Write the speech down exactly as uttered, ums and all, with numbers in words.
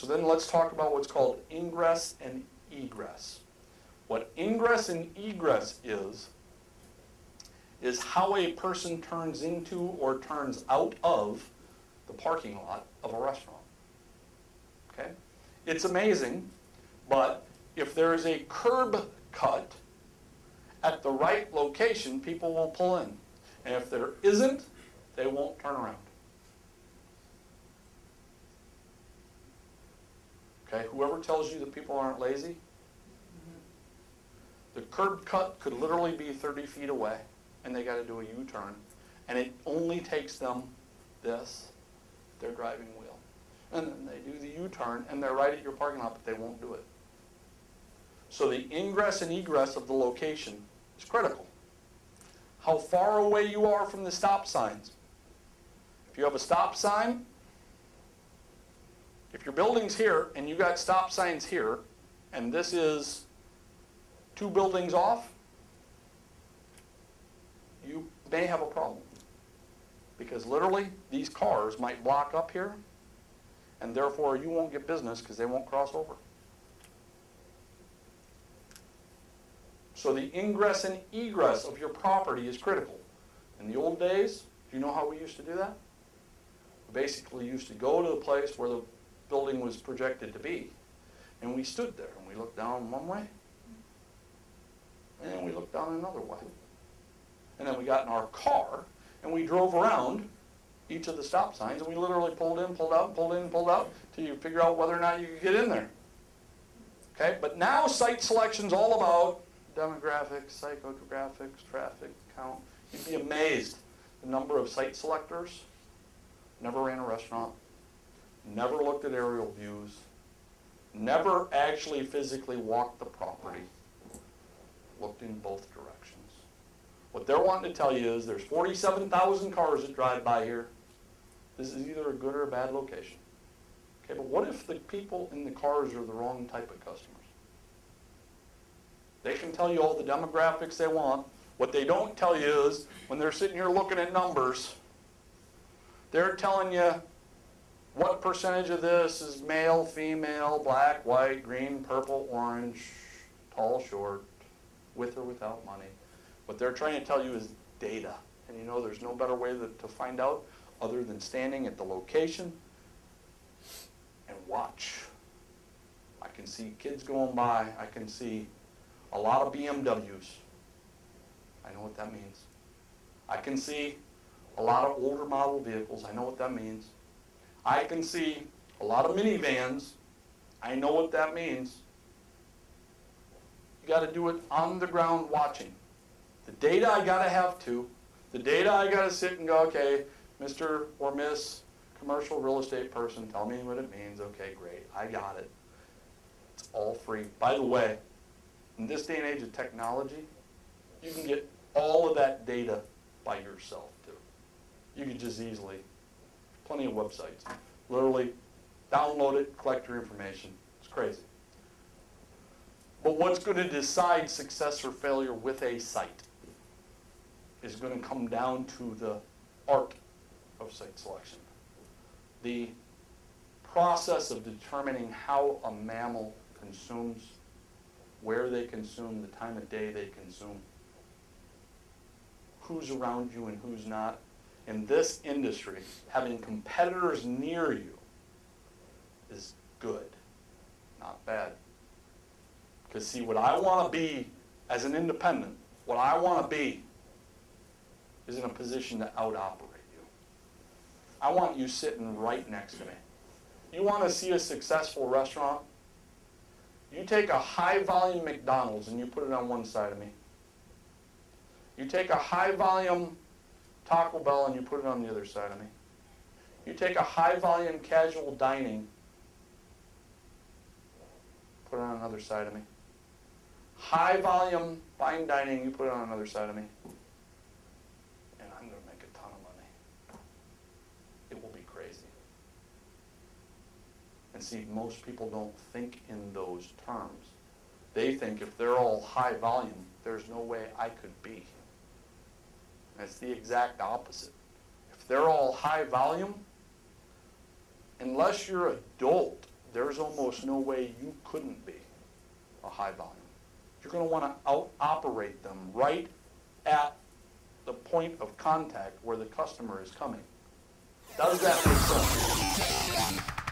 So then let's talk about what's called ingress and egress. What ingress and egress is, is how a person turns into or turns out of the parking lot of a restaurant. Okay? It's amazing, but if there is a curb cut at the right location, people will pull in. And if there isn't, they won't turn around. Okay, whoever tells you that people aren't lazy, the curb cut could literally be thirty feet away, and they got to do a U-turn. And it only takes them this, their driving wheel. And then they do the U-turn, and they're right at your parking lot, but they won't do it. So the ingress and egress of the location is critical. How far away you are from the stop signs. If you have a stop sign, if your building's here and you got stop signs here, and this is two buildings off, you may have a problem. Because literally, these cars might block up here, and therefore you won't get business because they won't cross over. So the ingress and egress of your property is critical. In the old days, do you know how we used to do that? We basically used to go to the place where the building was projected to be, and we stood there, and we looked down one way, and then we looked down another way. And then we got in our car, and we drove around each of the stop signs, and we literally pulled in, pulled out, pulled in, pulled out, till you figure out whether or not you could get in there. Okay? But now site selection's all about demographics, psychographics, traffic count. You'd be amazed the number of site selectors. Never ran a restaurant, never looked at aerial views, never actually physically walked the property, looked in both directions. What they're wanting to tell you is there's forty-seven thousand cars that drive by here. This is either a good or a bad location. Okay, but what if the people in the cars are the wrong type of customers? They can tell you all the demographics they want. What they don't tell you is when they're sitting here looking at numbers, they're telling you what percentage of this is male, female, black, white, green, purple, orange, tall, short, with or without money. What they're trying to tell you is data. And you know there's no better way that, to find out other than standing at the location and watch. I can see kids going by. I can see a lot of B M Ws. I know what that means. I can see a lot of older model vehicles. I know what that means. I can see a lot of minivans. I know what that means. You got to do it on the ground watching. The data I got to have to. The data I got to sit and go, okay, Mister or Miss Commercial Real Estate Person, tell me what it means. Okay, great. I got it. It's all free. By the way, in this day and age of technology, you can get all of that data by yourself, too. You can just easily, plenty of websites, literally download it, collect your information. It's crazy. But what's going to decide success or failure with a site is going to come down to the art of site selection, the process of determining how a mammal consumes, where they consume, the time of day they consume, who's around you and who's not. In this industry, having competitors near you is good, not bad. Because see, what I want to be as an independent, what I want to be is in a position to out-operate you. I want you sitting right next to me. You want to see a successful restaurant? You take a high-volume McDonald's and you put it on one side of me. You take a high-volume Taco Bell and you put it on the other side of me. You take a high-volume casual dining, put it on another side of me. High-volume fine dining, you put it on another side of me. And I'm going to make a ton of money. It will be crazy. And see, most people don't think in those terms. They think if they're all high volume, there's no way I could be. That's the exact opposite. If they're all high volume, unless you're adult there's almost no way you couldn't be a high volume. You're going to want to out-operate them right at the point of contact where the customer is coming. Does that make sense?